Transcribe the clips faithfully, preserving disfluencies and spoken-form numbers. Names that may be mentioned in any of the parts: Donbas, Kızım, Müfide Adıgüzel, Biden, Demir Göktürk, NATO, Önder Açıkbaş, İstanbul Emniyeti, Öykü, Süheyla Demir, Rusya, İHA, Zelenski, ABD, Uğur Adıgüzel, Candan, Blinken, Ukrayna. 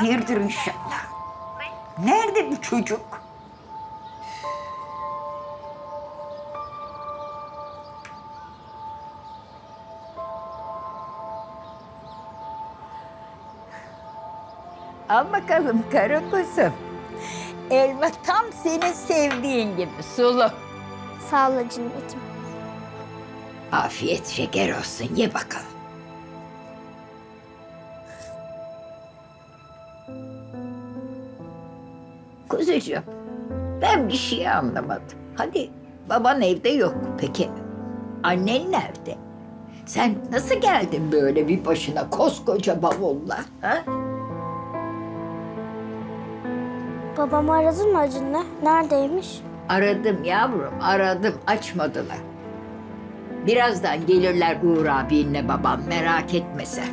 hayırdır inşallah. Nerede bu çocuk? Al bakalım kara kuzum. Elma tam senin sevdiğin gibi sulu. Sağ ol Cüneyt'im. Afiyet şeker olsun, ye bakalım. Kuzucuğum, ben bir şey anlamadım. Hadi baban evde yok. Peki annen nerede? Sen nasıl geldin böyle bir başına koskoca bavulla? Ha? Babamı aradın mı acınla? Neredeymiş? Aradım yavrum, aradım. Açmadılar. Birazdan gelirler Uğur abinle babam, merak etme sen.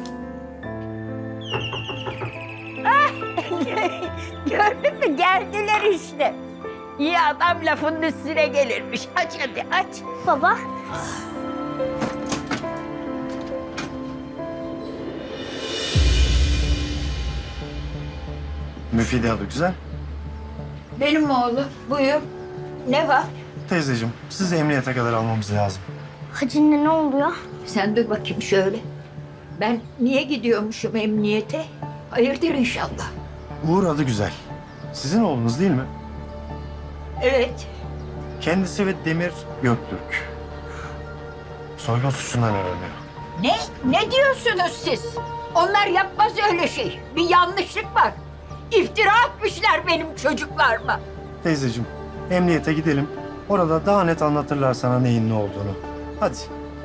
Ah! Gördün mü? Geldiler işte. İyi adam lafının üstüne gelirmiş. Aç hadi, aç. Baba. Ah. Müfide Adıgüzel. Benim oğlu, buyur. Ne var? Teyzeciğim, sizi emniyete kadar almamız lazım. Hacı'nın ne oluyor? Sen dur bakayım şöyle. Ben niye gidiyormuşum emniyete? Hayırdır inşallah. Uğur Adıgüzel, sizin oğlunuz değil mi? Evet. Kendisi ve Demir Göktürk. Soygun suçundan aranıyor. Ne? Ne diyorsunuz siz? Onlar yapmaz öyle şey. Bir yanlışlık var. İftira atmışlar benim çocuklarıma. Teyzeciğim, emniyete gidelim. Orada daha net anlatırlar sana neyin ne olduğunu. Hadi,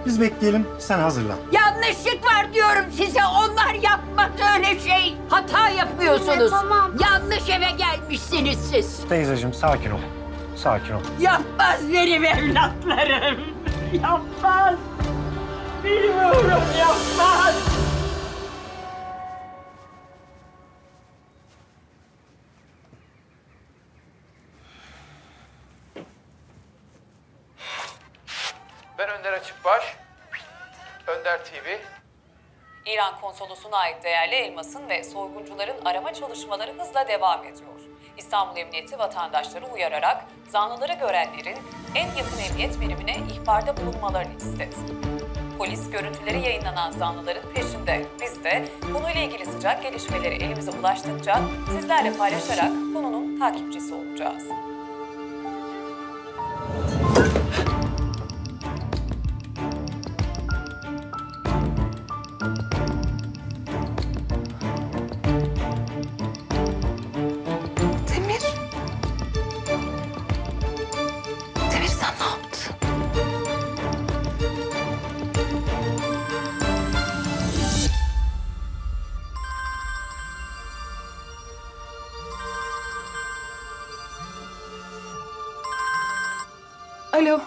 biz bekleyelim, sen hazırlan. Yanlışlık var diyorum size, onlar yapmaz öyle şey. Hata yapıyorsunuz. Tamam. Yanlış eve gelmişsiniz siz. Teyzeciğim, sakin ol, sakin ol. Yapmaz benim evlatlarım, yapmaz. Bilmiyorum, yapmaz. Ben Önder Açıkbaş, Önder T V. İran konsolosuna ait değerli elmasın ve soyguncuların arama çalışmaları hızla devam ediyor. İstanbul Emniyeti vatandaşları uyararak zanlıları görenlerin en yakın emniyet birimine ihbarda bulunmalarını istedi. Polis görüntüleri yayınlanan zanlıların peşinde. Biz de konuyla ilgili sıcak gelişmeleri elimize ulaştıkça sizlerle paylaşarak konunun takipçisi olacağız. Alo.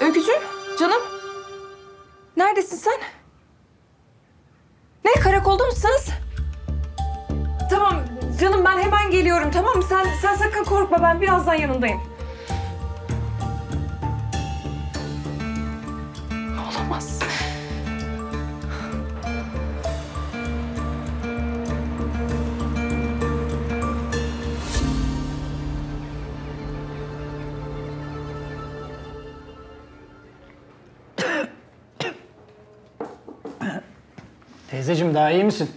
Öykücüğüm, canım. Neredesin sen? Ne, karakolda mısınız? Tamam canım, ben hemen geliyorum, tamam mı? Sen, sen sakın korkma, ben birazdan yanındayım. Olamaz. Teyzeciğim, daha iyi misin?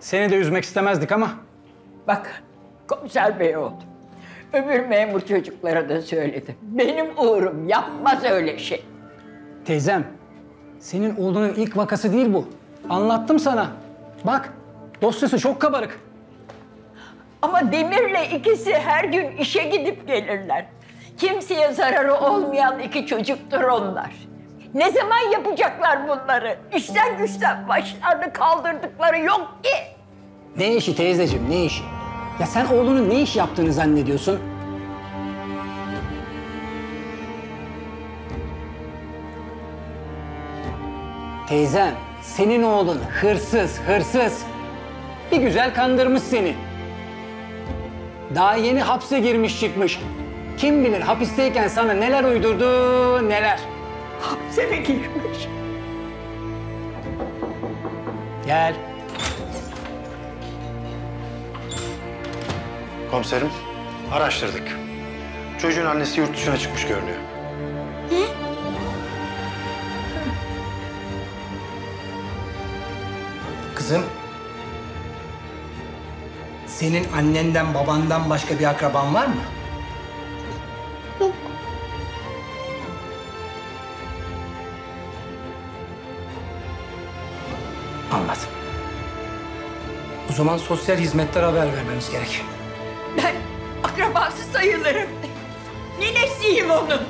Seni de üzmek istemezdik ama. Bak komiser bey oldu. Öbür memur çocuklara da söyledim. Benim Uğur'um yapmaz öyle şey. Teyzem, senin oğlunun ilk vakası değil bu. Anlattım sana. Bak, dosyası çok kabarık. Ama Demir'le ikisi her gün işe gidip gelirler. Kimseye zararı olmayan iki çocuktur onlar. Ne zaman yapacaklar bunları? İşten güçten başlarını kaldırdıkları yok ki. Ne işi teyzeciğim, ne işi? Ya sen oğlunun ne iş yaptığını zannediyorsun? Teyzem, senin oğlun hırsız, hırsız. Bir güzel kandırmış seni. Daha yeni hapse girmiş çıkmış. Kim bilir hapisteyken sana neler uydurdu, neler. Hapse mi girmiş? Gel. Komiserim, araştırdık. Çocuğun annesi yurt dışına çıkmış görünüyor. Ne? Kızım, senin annenden, babandan başka bir akraban var mı? Yok. Anladım. O zaman sosyal hizmetlere haber vermemiz gerek. Ben akrabası sayılırım. Ninesiyim onun.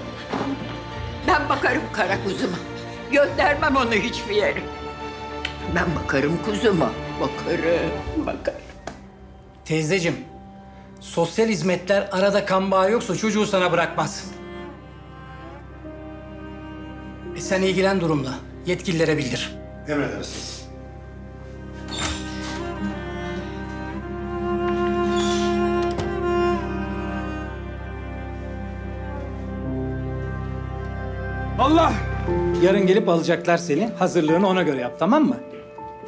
Ben bakarım kara kuzuma. Göndermem onu hiçbir yere. Ben bakarım kuzuma. Bakarım, bakarım. Teyzeciğim, sosyal hizmetler arada kan bağı yoksa çocuğu sana bırakmaz. E sen ilgilen durumla. Yetkililere bildir. Emredersiniz. Allah! Yarın gelip alacaklar seni. Hazırlığını ona göre yap, tamam mı?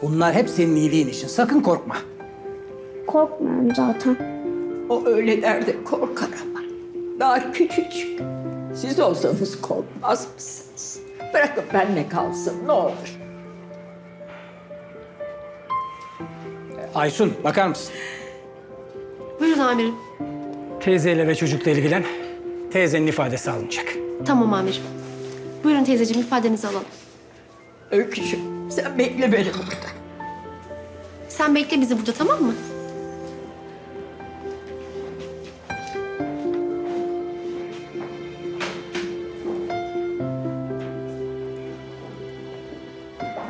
Bunlar hep senin iyiliğin için. Sakın korkma. Korkmuyorum zaten. O öyle derdi, korkar ama. Daha küçücük. Siz olsanız korkmaz mısınız? Bırakın benimle kalsın, ne olur. Aysun, bakar mısın? Buyurun amirim. Teyzeyle ve çocukla ilgilen. Teyzenin ifadesi alınacak. Tamam amirim. Buyurun teyzeciğim, ifadenizi alalım. Öykücüğüm, sen bekle beni burada. Sen bekle bizi burada, tamam mı?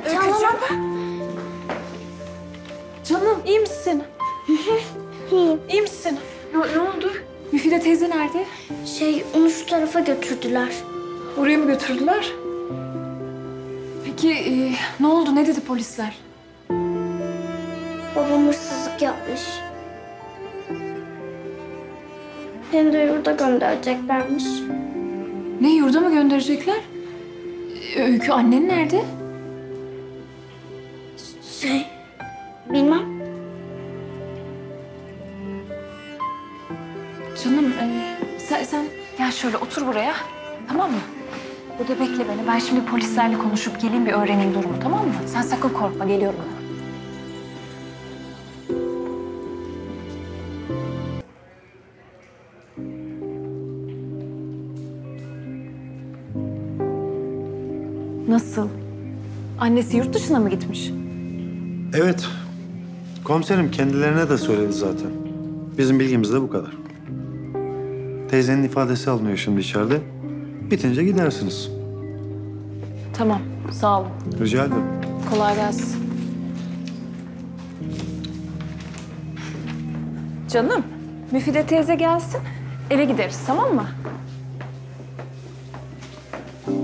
Öykücüğüm. Canım, iyi misin? İyiyim. İyi misin? Ne, ne oldu? Müfide teyze nerede? Şey, onu şu tarafa götürdüler. Oraya mı götürdüler? Peki e, ne oldu? Ne dedi polisler? Babam hırsızlık yapmış. Beni de yurda göndereceklermiş. Ne, yurda mı gönderecekler? E, Öykü, annen nerede? Şey, bilmem. Canım, e, sen, sen gel şöyle otur buraya, tamam mı? Burada bekle beni. Ben şimdi polislerle konuşup geleyim, bir öğreneyim durumu, tamam mı? Sen sakın korkma, geliyorum ben. Nasıl? Annesi yurt dışına mı gitmiş? Evet. Komiserim kendilerine de söyledi zaten. Bizim bilgimiz de bu kadar. Teyzenin ifadesi alınıyor şimdi içeride. Bitince gidersiniz. Tamam, sağ olun. Rica ederim. Kolay gelsin. Canım, Müfide teyze gelsin, eve gideriz, tamam mı?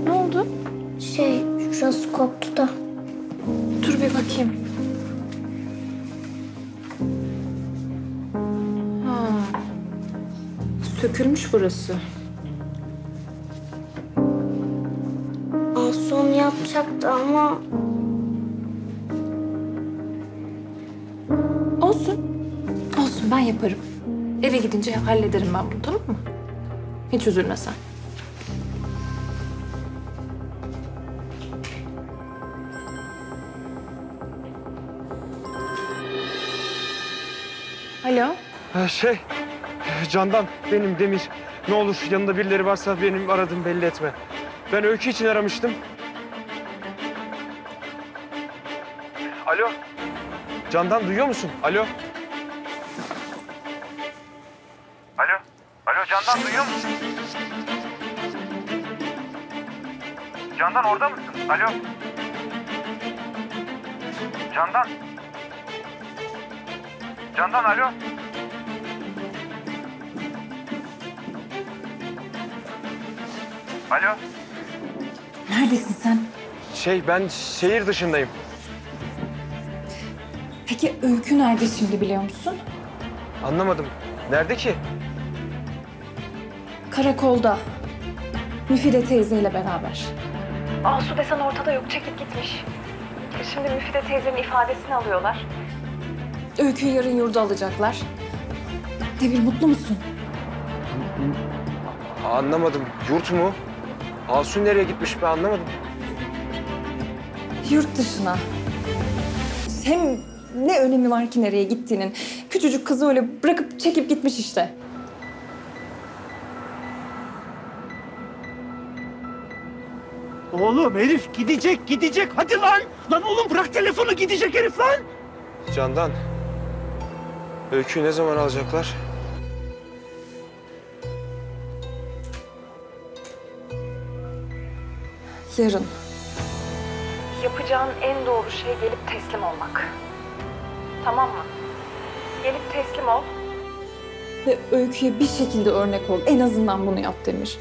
Ne oldu? Şey, şurası koptu da. Dur bir bakayım. Ha, sökülmüş burası. Onu yapacaktı ama... Olsun. Olsun, ben yaparım. Eve gidince hallederim ben bunu, tamam mı? Hiç üzülme sen. Alo? Ee, şey, Candan benim Demir. Ne olur yanında birileri varsa benim aradım belli etme. Ben Öykü için aramıştım. Alo. Candan duyuyor musun? Alo. Alo. Alo Candan duyuyor musun? Candan orada mısın? Alo. Candan. Candan alo. Alo. Neredesin sen? Şey ben şehir dışındayım. Peki Öykü nerede şimdi biliyor musun? Anlamadım. Nerede ki? Karakolda. Müfide teyzeyle beraber. Asu desen ortada yok, çekip gitmiş. Şimdi Müfide teyzenin ifadesini alıyorlar. Öykü'yü yarın yurda alacaklar. Demir, mutlu musun? Anlamadım. Yurt mu? Asun nereye gitmiş ben anlamadım. Yurt dışına. Hem ne önemi var ki nereye gittiğinin? Küçücük kızı öyle bırakıp çekip gitmiş işte. Oğlum herif gidecek, gidecek. Hadi lan! Lan oğlum bırak telefonu, gidecek herif lan! Candan, Öykü'yü ne zaman alacaklar? Yarın. Yapacağın en doğru şey gelip teslim olmak. Tamam mı? Gelip teslim ol. Ve Öykü'ye bir şekilde örnek ol. En azından bunu yap Demir.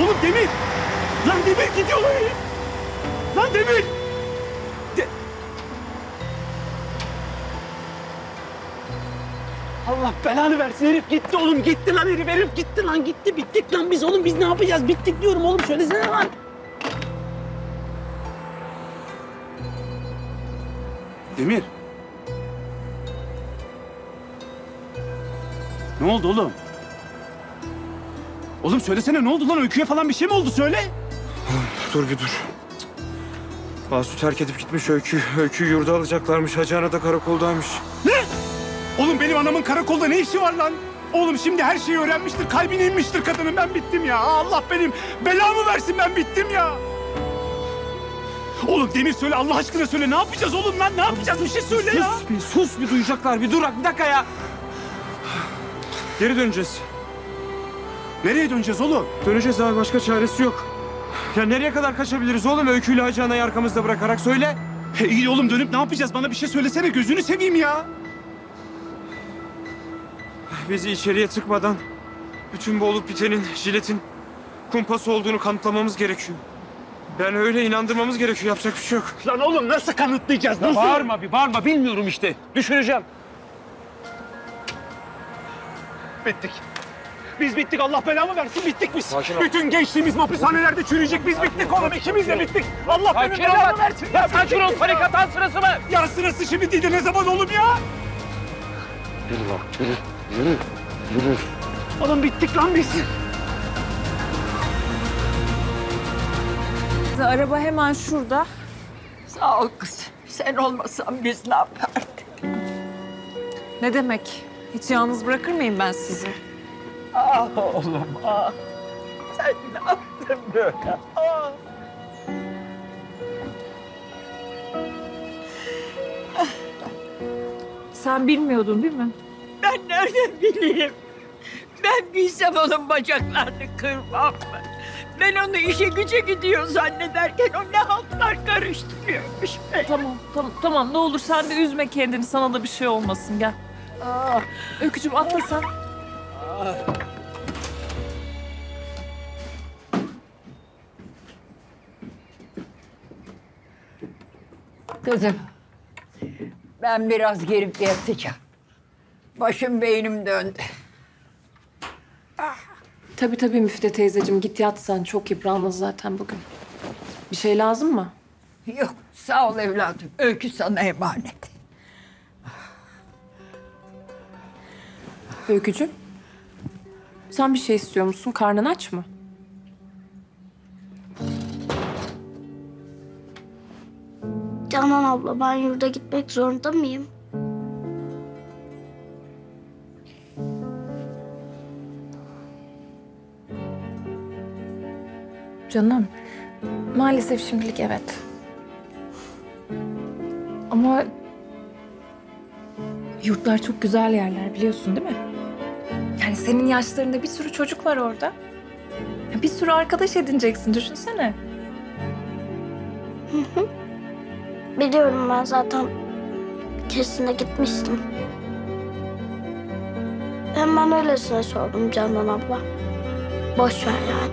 Oğlum Demir! Lan Demir gidiyorlar herif! Lan Demir! De Allah belanı versin herif gitti oğlum gitti lan herif herif gitti lan gitti bittik lan biz oğlum biz ne yapacağız bittik diyorum oğlum söylesene lan! Demir! Ne oldu oğlum? Oğlum söylesene ne oldu lan? Öykü'ye falan bir şey mi oldu? Söyle. Dur bir dur. Asu terk edip gitmiş Öykü. Öykü'yü yurda alacaklarmış. Hacı ana da karakoldaymış. Ne? Oğlum benim anamın karakolda ne işi var lan? Oğlum şimdi her şeyi öğrenmiştir. Kalbine inmiştir kadının. Ben bittim ya. Allah benim belamı versin ben bittim ya. Oğlum Demir söyle Allah aşkına söyle. Ne yapacağız oğlum lan? Ne yapacağız? Bir şey söyle sus ya. Sus bir sus bir duyacaklar. Bir dur bir dakika ya. Geri döneceğiz. Nereye döneceğiz oğlum? Döneceğiz abi, başka çaresi yok. Ya nereye kadar kaçabiliriz oğlum? Öykü'yle Hacı Ana'yı arkamızda bırakarak söyle. He, iyi oğlum dönüp ne yapacağız? Bana bir şey söylesene, gözünü seveyim ya. Bizi içeriye tıkmadan bütün bu olup bitenin, jiletin kumpas olduğunu kanıtlamamız gerekiyor. Yani öyle inandırmamız gerekiyor, yapacak bir şey yok. Lan oğlum nasıl kanıtlayacağız? Nasıl? Bağırma bir, bağırma. Bilmiyorum işte. Düşüneceğim. Bittik. Biz bittik. Allah belamı versin. Bittik biz. Bütün gençliğimiz hapishanelerde çürüyecek. Biz sakin bittik ol, oğlum. İkimiz de bittik. Allah benim belamı versin. Ya sakin ol. Panik atan sırası mı? Ya sırası şimdi değil de ne zaman oğlum ya? Yürü lan. Yürü. Yürü. Yürü. Oğlum bittik lan biz. Araba hemen şurada. Sağ ol kız. Sen olmasan biz ne yapardık? Ne demek? Hiç yalnız bırakır mıyım ben sizi? Ah oğlum ah! Sen ne yaptın böyle? Ah! Sen bilmiyordun değil mi? Ben nereden bileyim? Ben bilsem onun bacaklarını kırmam mı? Ben onu işe güce gidiyor zannederken o ne haltlar karıştırıyormuş beni. Tamam, tamam, tamam. Ne olur sen de üzme kendini. Sana da bir şey olmasın. Gel. Ah. Öykücüğüm atla sen. Ah. Kızım, ben biraz girip yatacağım. Başım beynim döndü. Ah. Tabii tabii Müfide teyzeciğim, git yat sen. Çok yıprandın zaten bugün. Bir şey lazım mı? Yok, sağ ol evladım. Öykü sana emanet. Öykücüğüm, sen bir şey istiyor musun? Karnın aç mı? Canan abla, ben yurda gitmek zorunda mıyım? Canım, maalesef şimdilik evet. Ama yurtlar çok güzel yerler, biliyorsun değil mi? Yani senin yaşlarında bir sürü çocuk var orada. Bir sürü arkadaş edineceksin, düşünsene. Hı hı. Biliyorum ben zaten kesinlikle gitmiştim. Hem ben öylesine sordum Candan abla. Boş ver yani.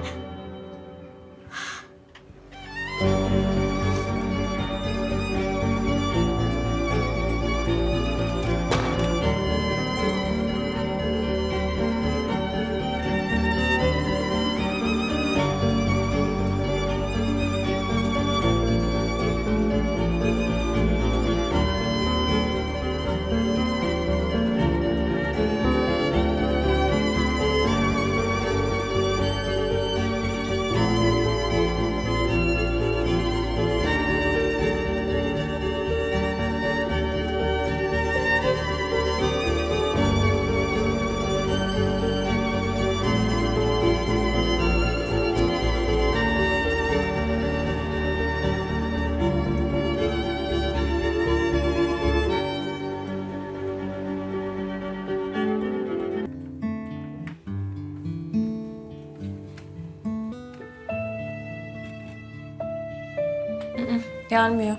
Gelmiyor.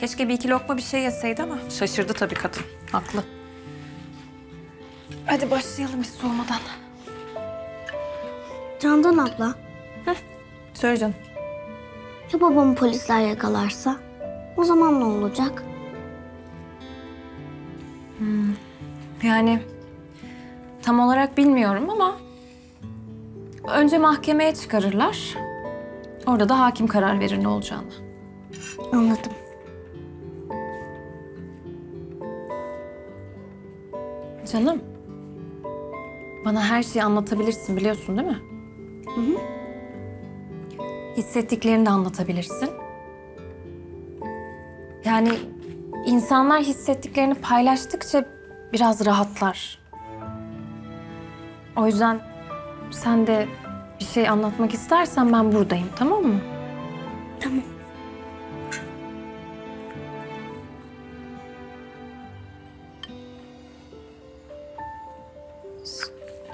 Keşke bir iki lokma bir şey yeseydi ama şaşırdı tabii kadın. Haklı. Hadi başlayalım hiç soğumadan. Candan abla. Heh, söyle canım. Ya babamı polisler yakalarsa? O zaman ne olacak? Hmm, yani tam olarak bilmiyorum ama önce mahkemeye çıkarırlar. Orada da hakim karar verir ne olacağını. Anladım. Canım, bana her şeyi anlatabilirsin biliyorsun değil mi? Hı hı. Hissettiklerini de anlatabilirsin. Yani insanlar hissettiklerini paylaştıkça biraz rahatlar. O yüzden sen de bir şey anlatmak istersen ben buradayım, tamam mı? Tamam.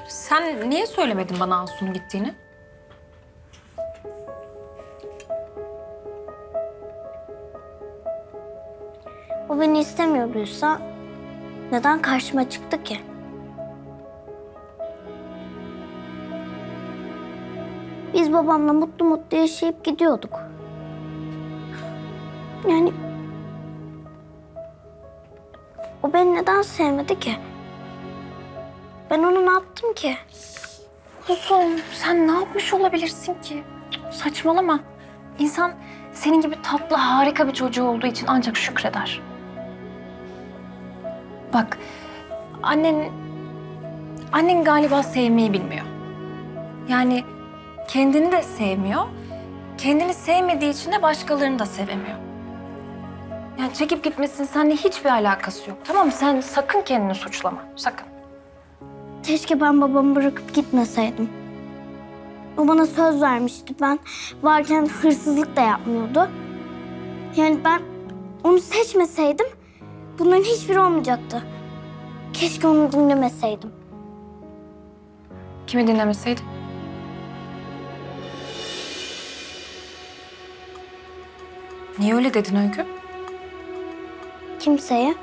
Sen niye söylemedin bana Asu'nun gittiğini? O beni istemiyorduysa neden karşıma çıktı ki? Biz babamla mutlu mutlu yaşayıp gidiyorduk. Yani o beni neden sevmedi ki? Ben onu ne yaptım ki? Kuzum sen ne yapmış olabilirsin ki? Saçmalama. İnsan senin gibi tatlı, harika bir çocuğu olduğu için ancak şükreder. Bak, annen... Annen galiba sevmeyi bilmiyor. Yani kendini de sevmiyor. Kendini sevmediği için de başkalarını da sevemiyor. Yani çekip gitmesinin seninle hiçbir alakası yok. Tamam mı? Sen sakın kendini suçlama. Sakın. Keşke ben babamı bırakıp gitmeseydim. O bana söz vermişti. Ben varken hırsızlık da yapmıyordu. Yani ben onu seçmeseydim bunların hiçbiri olmayacaktı. Keşke onu dinlemeseydim. Kimi dinlemeseydin? Niye öyle dedin Öykü? Kimseye.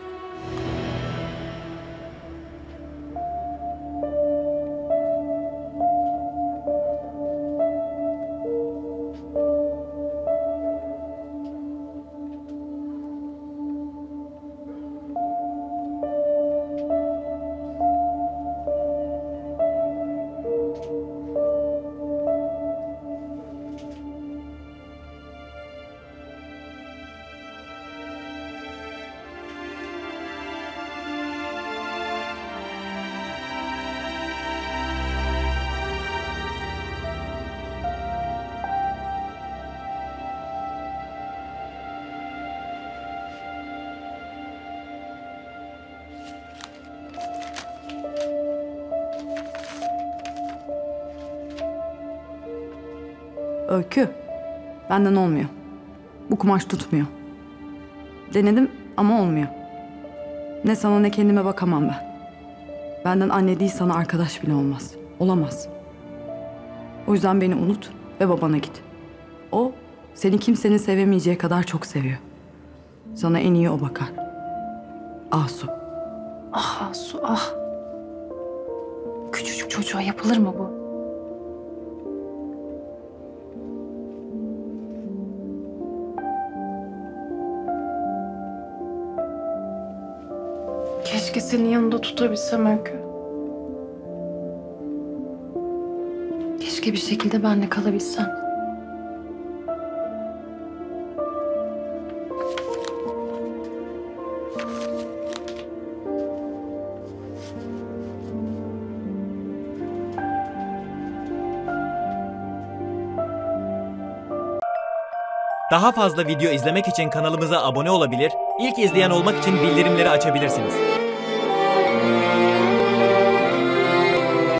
Öykü, benden olmuyor. Bu kumaş tutmuyor. Denedim ama olmuyor. Ne sana ne kendime bakamam ben. Benden anne değil sana arkadaş bile olmaz. Olamaz. O yüzden beni unut ve babana git. O, seni kimsenin sevemeyeceği kadar çok seviyor. Sana en iyi o bakar. Asu. Ah Asu, ah. Küçücük çocuğa yapılır mı bu? Keşke senin yanında tutabilsem Öykü. Keşke bir şekilde benimle kalabilsem. Daha fazla video izlemek için kanalımıza abone olabilir, ilk izleyen olmak için bildirimleri açabilirsiniz.